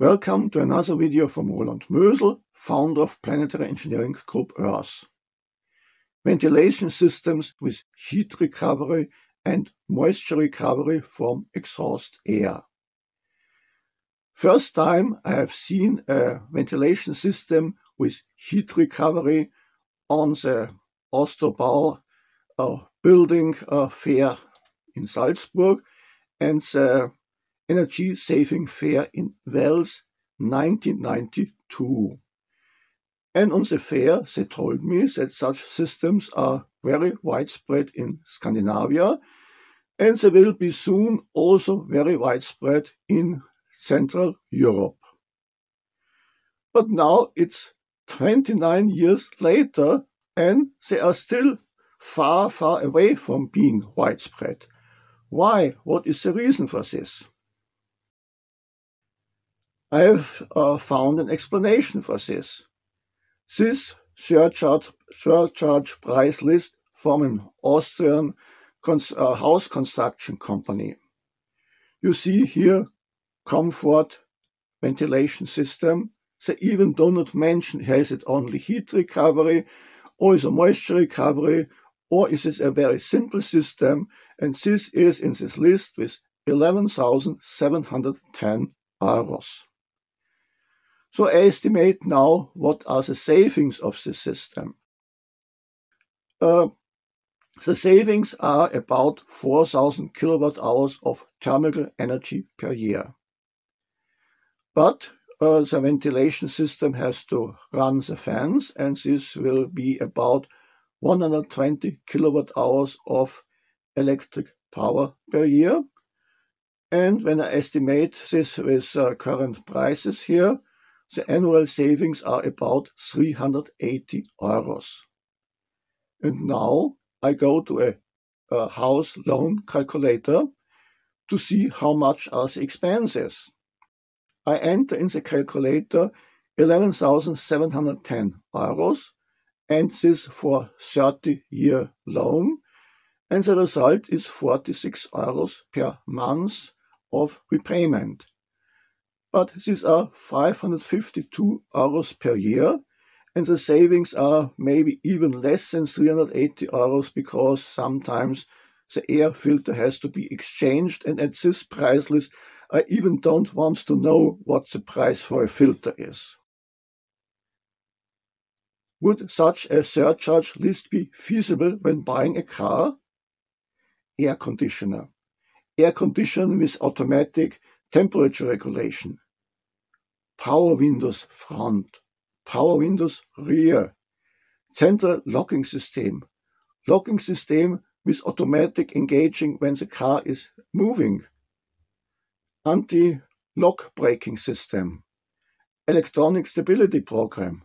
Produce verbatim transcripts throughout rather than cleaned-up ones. Welcome to another video from Roland Mösel, founder of Planetary Engineering Group Earth. Ventilation systems with heat recovery and moisture recovery from exhaust air. First time I have seen a ventilation system with heat recovery on the AustroBau uh, building uh, fair in Salzburg and the Energy Saving Fair in Wels, nineteen ninety-two. And on the fair, they told me that such systems are very widespread in Scandinavia, and they will be soon also very widespread in Central Europe. But now it's twenty-nine years later, and they are still far, far away from being widespread. Why? What is the reason for this? I have uh, found an explanation for this. This surcharge, surcharge price list from an Austrian cons uh, house construction company. You see here comfort, ventilation system. They even do not mention, is it only heat recovery, or is it moisture recovery, or is it a very simple system? And this is in this list with eleven thousand seven hundred ten euros. So I estimate now what are the savings of the system. Uh, the savings are about four thousand kilowatt hours of thermal energy per year. But uh, the ventilation system has to run the fans, and this will be about one hundred twenty kilowatt hours of electric power per year. And when I estimate this with uh, current prices here, the annual savings are about three hundred eighty euros. And now I go to a, a house loan calculator to see how much are the expenses. I enter in the calculator eleven thousand seven hundred ten euros, and this for thirty year loan, and the result is forty-six euros per month of repayment. But these are five hundred fifty-two euros per year, and the savings are maybe even less than three hundred eighty euros, because sometimes the air filter has to be exchanged, and at this price list I even don't want to know what the price for a filter is. Would such a surcharge list be feasible when buying a car? Air conditioner. Air conditioner with automatic temperature regulation, power windows front, power windows rear, central locking system, locking system with automatic engaging when the car is moving, anti-lock braking system, electronic stability program.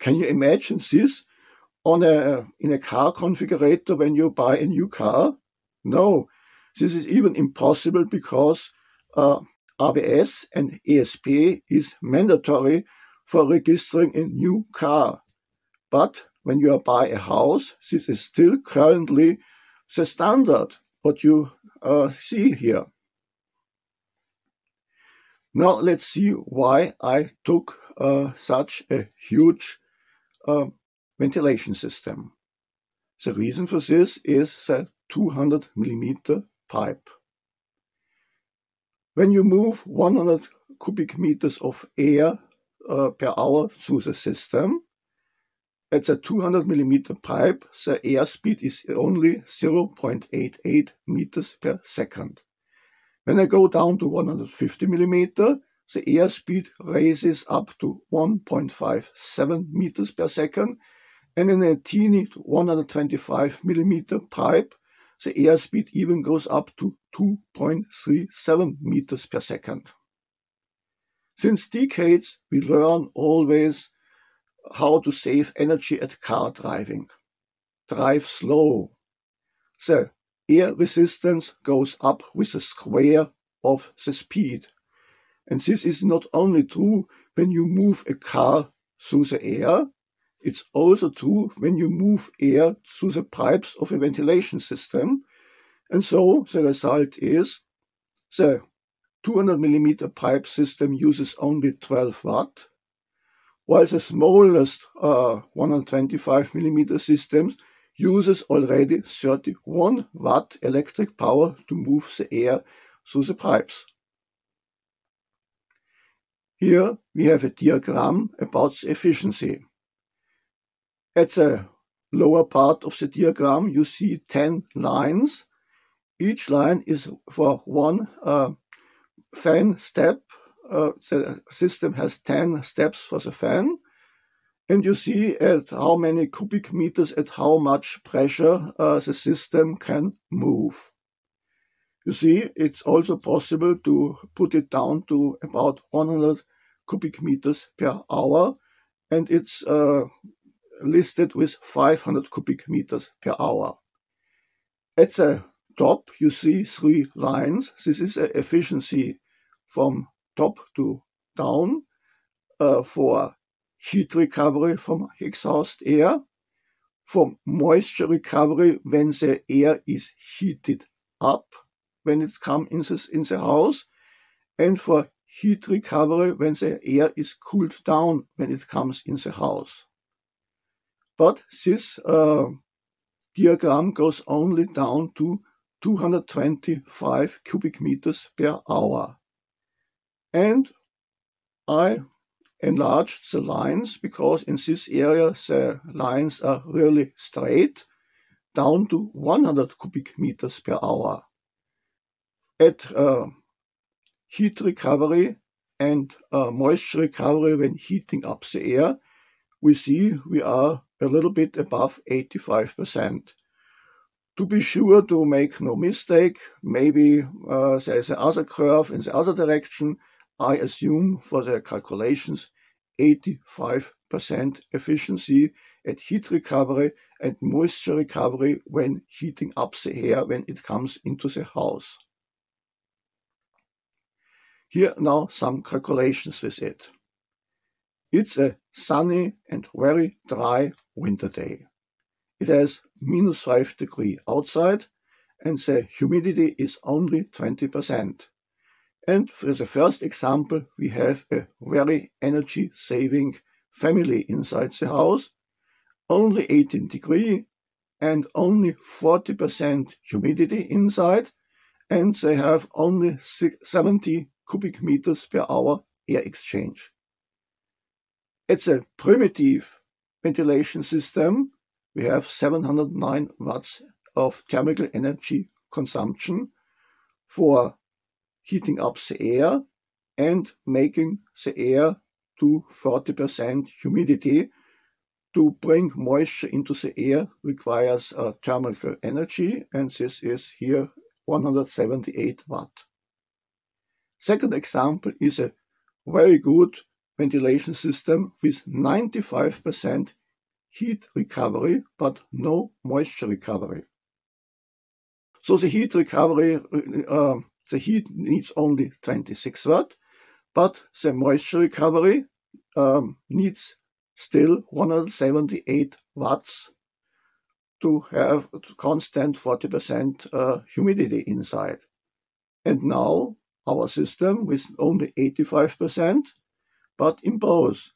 Can you imagine this on a, in a car configurator when you buy a new car? No, this is even impossible, because Uh, A B S and E S P is mandatory for registering a new car. But when you buy a house, this is still currently the standard, what you uh, see here. Now let's see why I took uh, such a huge uh, ventilation system. The reason for this is the two hundred millimeter pipe. When you move one hundred cubic meters of air uh, per hour through the system, at the two hundred millimeter pipe, the air speed is only zero point eight eight meters per second. When I go down to one hundred fifty millimeter, the air speed raises up to one point five seven meters per second, and in a teeny one hundred twenty-five millimeter pipe, the airspeed even goes up to two point three seven meters per second. Since decades, we learn always how to save energy at car driving. Drive slow. The air resistance goes up with the square of the speed. And this is not only true when you move a car through the air, it's also true when you move air through the pipes of a ventilation system. And so the result is the two hundred millimeter pipe system uses only twelve watt, while the smallest uh, one hundred twenty-five millimeter systems uses already thirty-one watt electric power to move the air through the pipes. Here we have a diagram about the efficiency. At the lower part of the diagram you see ten lines. Each line is for one uh, fan step. Uh, the system has ten steps for the fan, and you see at how many cubic meters, at how much pressure uh, the system can move. You see, it's also possible to put it down to about one hundred cubic meters per hour, and it's uh, listed with five hundred cubic meters per hour. At the top you see three lines. This is an efficiency from top to down uh, for heat recovery from exhaust air, for moisture recovery when the air is heated up when it comes in the, in the house, and for heat recovery when the air is cooled down when it comes in the house. But this uh, diagram goes only down to two hundred twenty-five cubic meters per hour. And I enlarged the lines because in this area the lines are really straight, down to one hundred cubic meters per hour. At uh, heat recovery and uh, moisture recovery when heating up the air, we see we are a little bit above eighty-five percent. To be sure, to make no mistake, maybe uh, there is another curve in the other direction. I assume for the calculations eighty-five percent efficiency at heat recovery and moisture recovery when heating up the air when it comes into the house. Here now some calculations with it. It's a sunny and very dry winter day. It has minus five degrees outside and the humidity is only twenty percent. And for the first example, we have a very energy-saving family inside the house, only eighteen degrees and only forty percent humidity inside, and they have only seventy cubic meters per hour air exchange. It's a primitive ventilation system. We have seven hundred nine watts of chemical energy consumption for heating up the air and making the air to forty percent humidity. To bring moisture into the air requires uh, thermal energy, and this is here one hundred seventy-eight watt. Second example is a very good ventilation system with ninety-five percent heat recovery but no moisture recovery. So the heat recovery uh, The heat needs only twenty-six watt, but the moisture recovery um, needs still one hundred seventy-eight watts to have constant forty percent uh, humidity inside. And now our system with only eighty-five percent, but improves,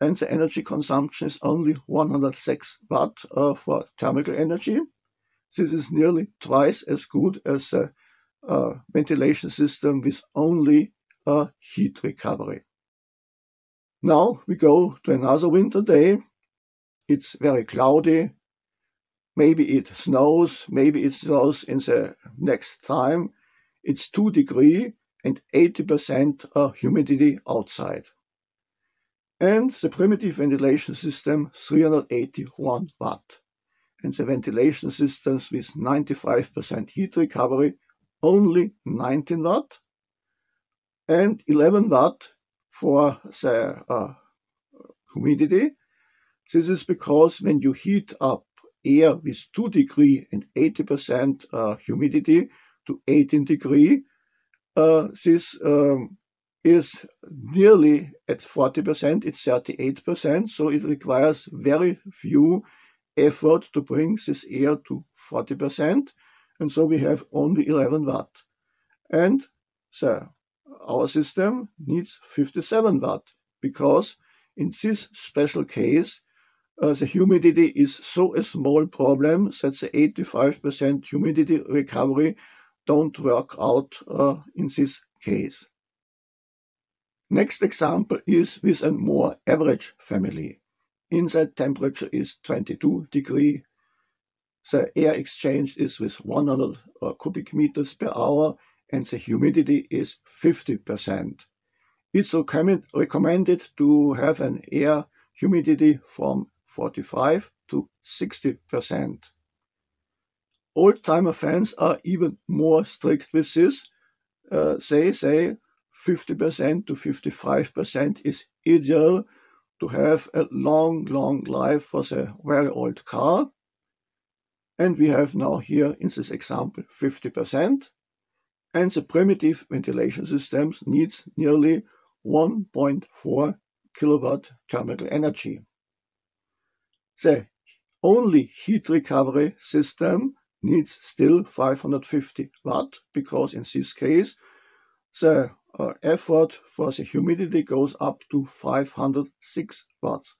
and the energy consumption is only one hundred six watt uh, for thermal energy. This is nearly twice as good as the uh, Uh, ventilation system with only uh, heat recovery. Now we go to another winter day. It's very cloudy. Maybe it snows. Maybe it snows in the next time. It's two degrees and eighty percent uh, humidity outside. And the primitive ventilation system three hundred eighty-one watt. And the ventilation systems with ninety-five percent heat recovery only nineteen watt and eleven watt for the uh, humidity. This is because when you heat up air with two degrees and eighty percent uh, humidity to eighteen degrees, uh, this um, is nearly at forty percent, it's thirty-eight percent, so it requires very few effort to bring this air to forty percent. And so we have only eleven watt. And the our system needs fifty-seven watt, because in this special case, uh, the humidity is so a small problem that the eighty-five percent humidity recovery don't work out uh, in this case. Next example is with a more average family. Inside temperature is twenty-two degrees. The air exchange is with one hundred uh, cubic meters per hour, and the humidity is fifty percent. It's recommended to have an air humidity from forty-five to sixty percent. Old-timer fans are even more strict with this. Uh, they say fifty percent to fifty-five percent is ideal to have a long, long life for the very old car. And we have now here in this example fifty percent. And the primitive ventilation systems needs nearly one point four kilowatt thermal energy. The only heat recovery system needs still five hundred fifty watt, because in this case the uh, effort for the humidity goes up to five hundred six watts.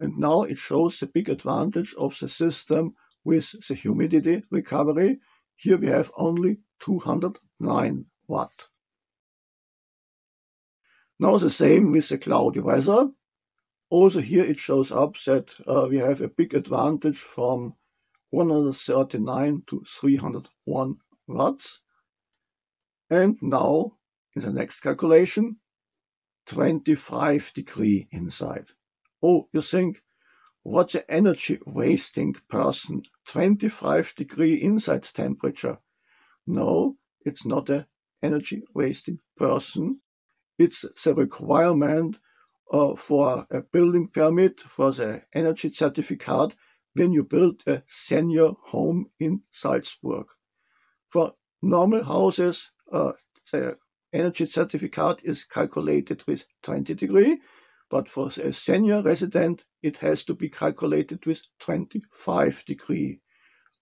And now it shows the big advantage of the system with the humidity recovery. Here we have only two hundred nine watt. Now the same with the cloudy weather. Also here it shows up that uh, we have a big advantage from one hundred thirty-nine to three hundred one watts. And now in the next calculation, twenty-five degrees inside. Oh, you think, what an energy wasting person, twenty-five degrees inside temperature. No, it's not an energy wasting person. It's the requirement uh, for a building permit, for the energy certificate, when you build a senior home in Salzburg. For normal houses, uh, the energy certificate is calculated with twenty degrees, but for a senior resident, it has to be calculated with twenty-five degrees.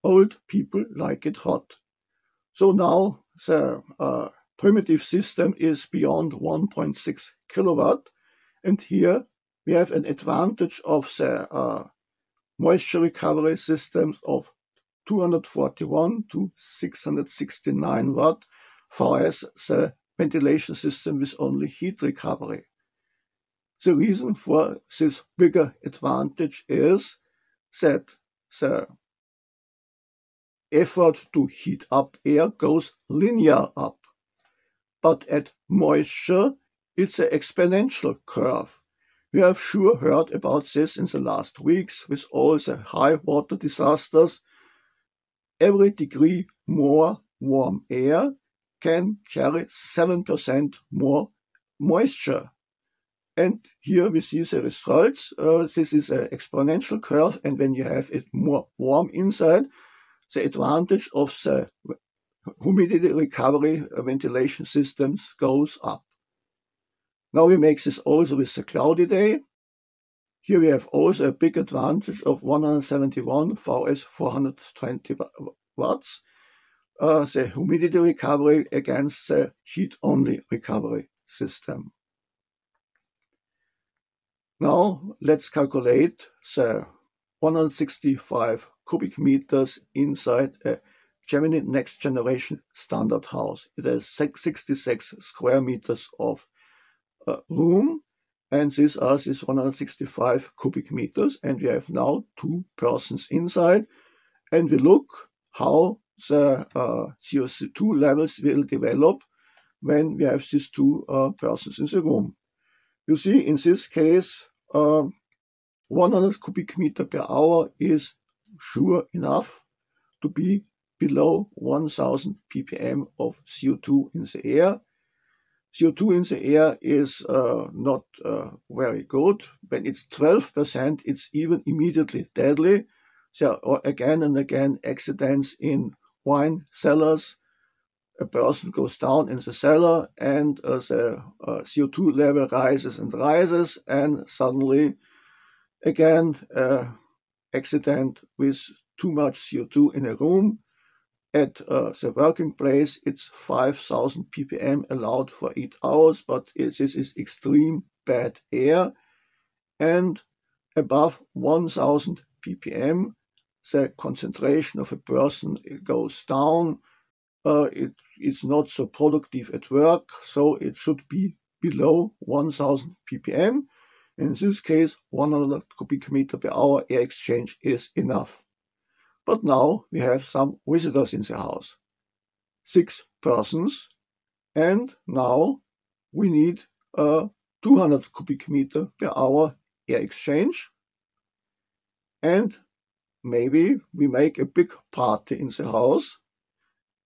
Old people like it hot. So now the uh, primitive system is beyond one point six kilowatt, and here we have an advantage of the uh, moisture recovery systems of two hundred forty-one to six hundred sixty-nine watt, far as the ventilation system with only heat recovery. The reason for this bigger advantage is that the effort to heat up air goes linear up, but at moisture it's an exponential curve. We have sure heard about this in the last weeks with all the high water disasters. Every degree more warm air can carry seven percent more moisture. And here we see the results. Uh, this is an exponential curve, and when you have it more warm inside, the advantage of the humidity recovery ventilation systems goes up. Now we make this also with the cloudy day. Here we have also a big advantage of one hundred seventy-one versus four hundred twenty watts. Uh, the humidity recovery against the heat-only recovery system. Now let's calculate the one hundred sixty-five cubic meters inside a GEMINI Next Generation standard house. It has sixty-six square meters of uh, room, and these are these one hundred sixty-five cubic meters, and we have now two persons inside, and we look how the uh, C O two levels will develop when we have these two uh, persons in the room. You see, in this case, uh, one hundred cubic meter per hour is sure enough to be below one thousand p p m of C O two in the air. C O two in the air is uh, not uh, very good. When it's twelve percent, it's even immediately deadly. There are again and again accidents in wine cellars. A person goes down in the cellar, and uh, the uh, C O two level rises and rises, and suddenly again, uh, accident with too much C O two in a room. at uh, the working place, it's five thousand p p m allowed for eight hours, but it, this is extreme bad air. And above one thousand p p m, the concentration of a person goes down. Uh, it, it's not so productive at work, so it should be below one thousand p p m. In this case, one hundred cubic meter per hour air exchange is enough. But now we have some visitors in the house, six persons, and now we need a two hundred cubic meter per hour air exchange. And maybe we make a big party in the house,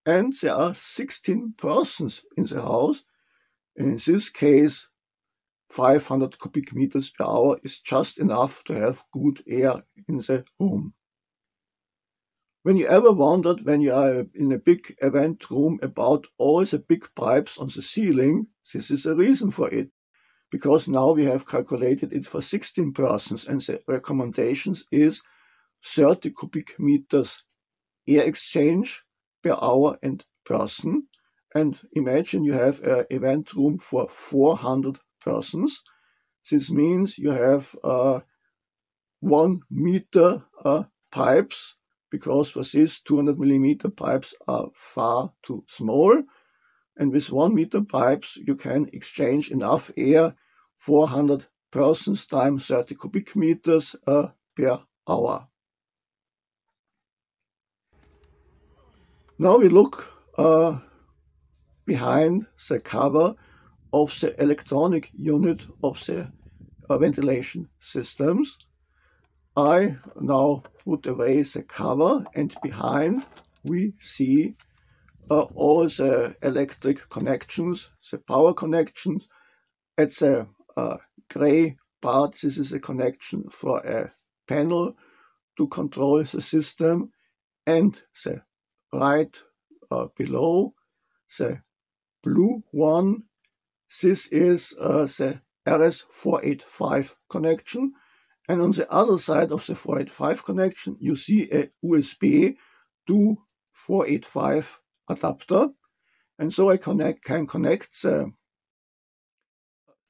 and there are sixteen persons in the house, and in this case, five hundred cubic meters per hour is just enough to have good air in the room. When you ever wondered when you are in a big event room about all the big pipes on the ceiling, this is a reason for it, because now we have calculated it for sixteen persons, and the recommendations is thirty cubic meters air exchange per hour and person. And imagine you have an event room for four hundred persons. This means you have uh, one meter uh, pipes, because for this two hundred millimeter pipes are far too small. And with one meter pipes, you can exchange enough air, four hundred persons times thirty cubic meters uh, per hour. Now we look uh, behind the cover of the electronic unit of the uh, ventilation systems. I now put away the cover, and behind we see uh, all the electric connections, the power connections. At the uh, gray part, this is a connection for a panel to control the system, and the right uh, below, the blue one, this is uh, the R S four eighty-five connection. And on the other side of the four eighty-five connection, you see a U S B to four eighty-five adapter. And so I connect, can connect the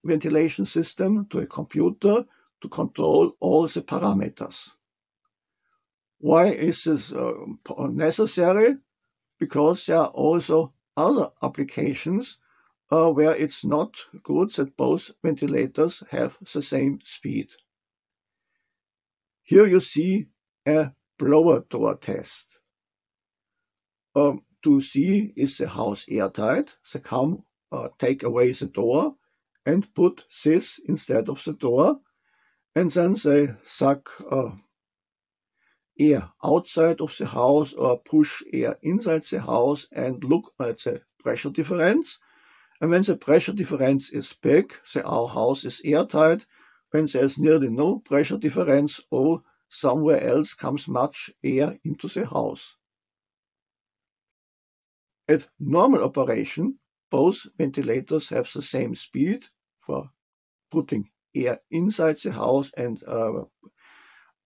ventilation system to a computer to control all the parameters. Why is this uh, necessary? Because there are also other applications uh, where it's not good that both ventilators have the same speed. Here you see a blower door test. Um, to see is the house airtight. They come, uh, take away the door and put this instead of the door. And then they suck uh, air outside of the house or push air inside the house and look at the pressure difference. And when the pressure difference is big, the our house is airtight. When there's nearly no pressure difference, or somewhere else comes much air into the house. At normal operation, both ventilators have the same speed for putting air inside the house and uh,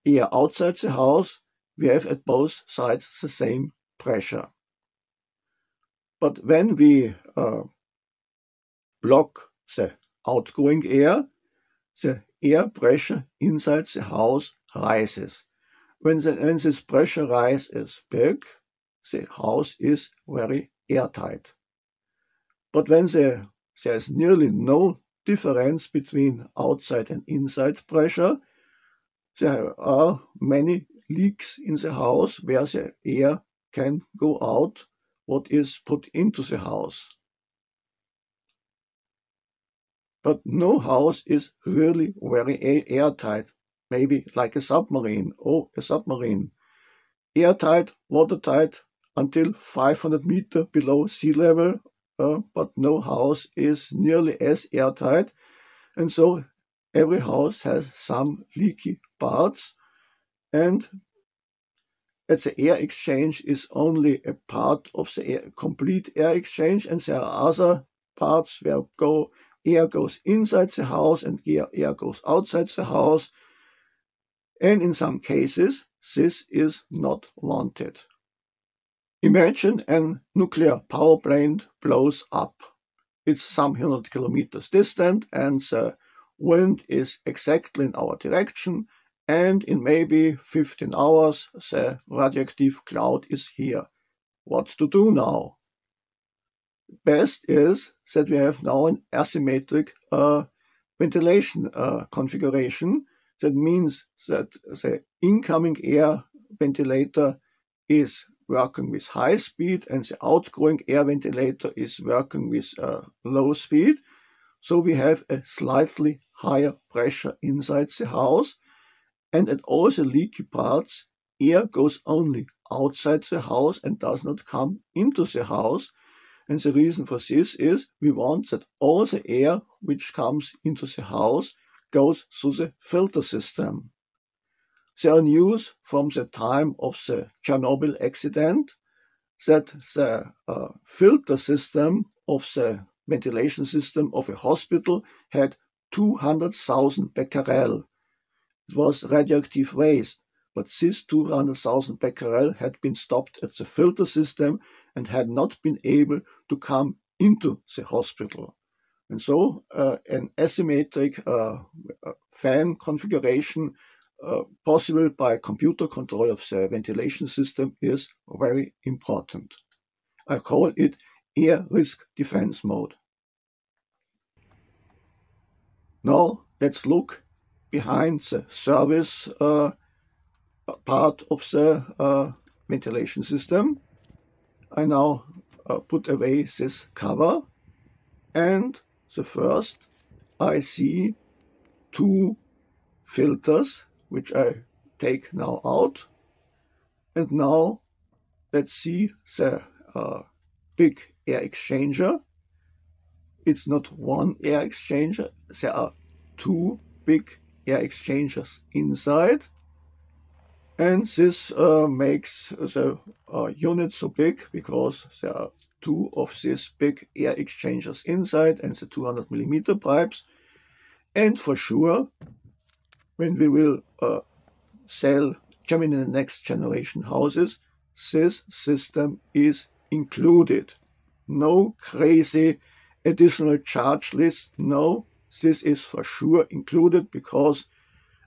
air outside the house. We have at both sides the same pressure. But when we uh, block the outgoing air, the air pressure inside the house rises. When, the, when this pressure rise is big, the house is very airtight. But when the, there is nearly no difference between outside and inside pressure, there are many leaks in the house where the air can go out, what is put into the house. But no house is really very airtight, maybe like a submarine. Oh, a submarine. Airtight, watertight, until five hundred meters below sea level, uh, but no house is nearly as airtight. And so every house has some leaky parts. And at the air exchange is only a part of the air, complete air exchange, and there are other parts where go air goes inside the house and air goes outside the house. And in some cases, this is not wanted. Imagine a nuclear power plant blows up. It's some hundred kilometers distant and the wind is exactly in our direction, and in maybe fifteen hours the radioactive cloud is here. What to do now? Best is that we have now an asymmetric uh, ventilation uh, configuration. That means that the incoming air ventilator is working with high speed and the outgoing air ventilator is working with uh, low speed. So we have a slightly higher pressure inside the house. And at all the leaky parts, air goes only outside the house and does not come into the house. And the reason for this is we want that all the air which comes into the house goes through the filter system. There are news from the time of the Chernobyl accident that the uh, filter system of the ventilation system of a hospital had two hundred thousand becquerel. It was radioactive waste, but this two hundred thousand becquerel had been stopped at the filter system and had not been able to come into the hospital. And so uh, an asymmetric uh, fan configuration uh, possible by computer control of the ventilation system is very important. I call it air risk defense mode. Now let's look behind the service uh, part of the uh, ventilation system. I now uh, put away this cover, and the first I see two filters which I take now out, and now let's see the uh, big air exchanger. It's not one air exchanger, there are two big air exchangers inside, and this uh, makes the uh, unit so big because there are two of these big air exchangers inside and the two hundred millimeter pipes. And for sure, when we will uh, sell GEMINI Next Generation houses, this system is included. No crazy additional charge list, no. This is for sure included because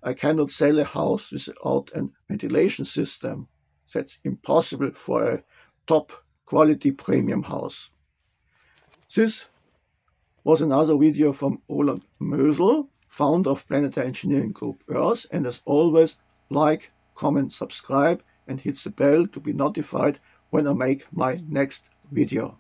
I cannot sell a house without a ventilation system. That's impossible for a top quality premium house. This was another video from Roland Mösel, founder of Planetary Engineering Group Earth. And as always, like, comment, subscribe, and hit the bell to be notified when I make my next video.